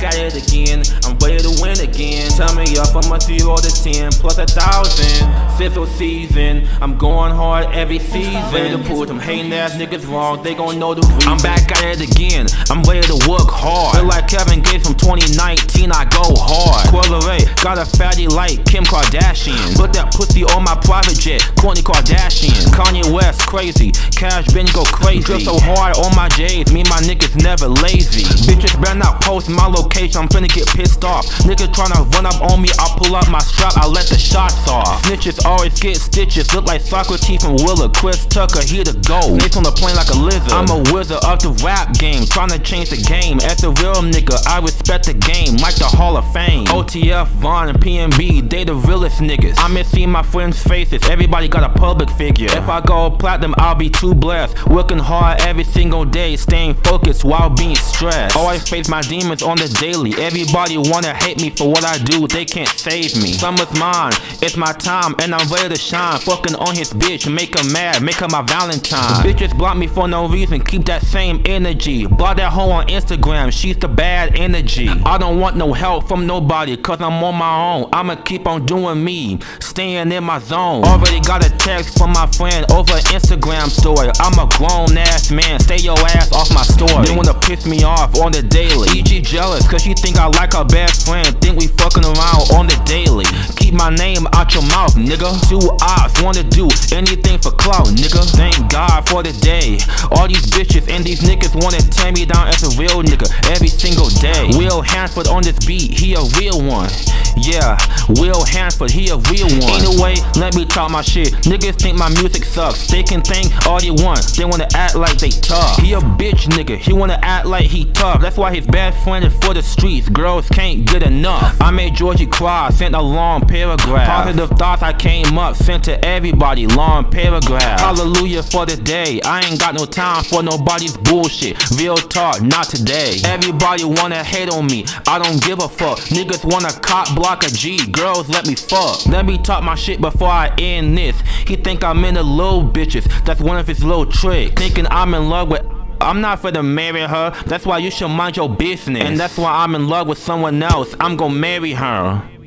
back at it again. I'm ready to win again. Tell me up from a 0 to 10 plus 1,000. Sizzle season, I'm going hard every season. Ready to pull them hating ass niggas wrong, they gon' know the reason. I'm back at it again, I'm ready to work hard. Feel like Kevin Gates from 2019, I go hard. Quilleret, got a fatty like Kim Kardashian. Put that pussy on my private jet, Courtney Kardashian. Kanye West crazy, Cash Benton go crazy. Drill so hard on my J's, me and my niggas never lazy. Bitches better not post my location, I'm finna get pissed off. Niggas tryna run up on me, I pull up my strap, I let the shots off. Snitches always get stitches, look like Socrates from Will, Chris Tucker, here to go. Snakes on the plane like a lizard, I'm a wizard of the rap game, tryna change the game. As a real nigga, I respect the game, like the Hall of Fame. OTF, Vaughn, and PNB, they the realest niggas. I miss seeing my friends' faces, everybody got a public figure. If I go platinum, I'll be too blessed. Working hard every single day, staying focused while being stressed. Always face my demons on the daily, everybody wanna hate me for what I do, they can't save me. Summer's mine, it's my time, and I'm ready to shine. Fucking on his bitch, make her mad, make her my valentine. Bitches block me for no reason, keep that same energy. Block that hoe on Instagram, she's the bad energy. I don't want no help from nobody, cause I'm on my own. I'ma keep on doing me, staying in my zone. Already got a text from my friend over Instagram story. I'm a grown ass man, stay your ass off my story. They wanna piss me off on the daily. EG jealous, cause she think I like her best friend. Think we fucking around on the daily. Keep my name out your mouth, nigga. Two ops wanna do anything for clout, nigga. Thank God for the day. All these bitches and these niggas wanna tear me down as a real nigga every single day. Will Hansford on this beat, he a real one. Yeah, Will Hansford, he a real one. Anyway, let me talk my shit. Niggas think my music sucks. They can think all they want, they wanna act like they tough. He a bitch nigga, he wanna act like he tough. That's why his best friend is for the streets. Girls can't get enough. I made Georgie cry, sent a long paragraph. Positive thoughts I came up, sent to everybody, long paragraph. Hallelujah for the day, I ain't got no time for nobody's bullshit. Real talk, not today. Everybody wanna hate on me, I don't give a fuck. Niggas wanna cop block a G, girls let me fuck. Let me talk my shit before I end this. He think I'm into little bitches, that's one of his little tricks. Thinking I'm in love with, I'm not for to marry her. That's why you should mind your business. And that's why I'm in love with someone else, I'm gonna marry her.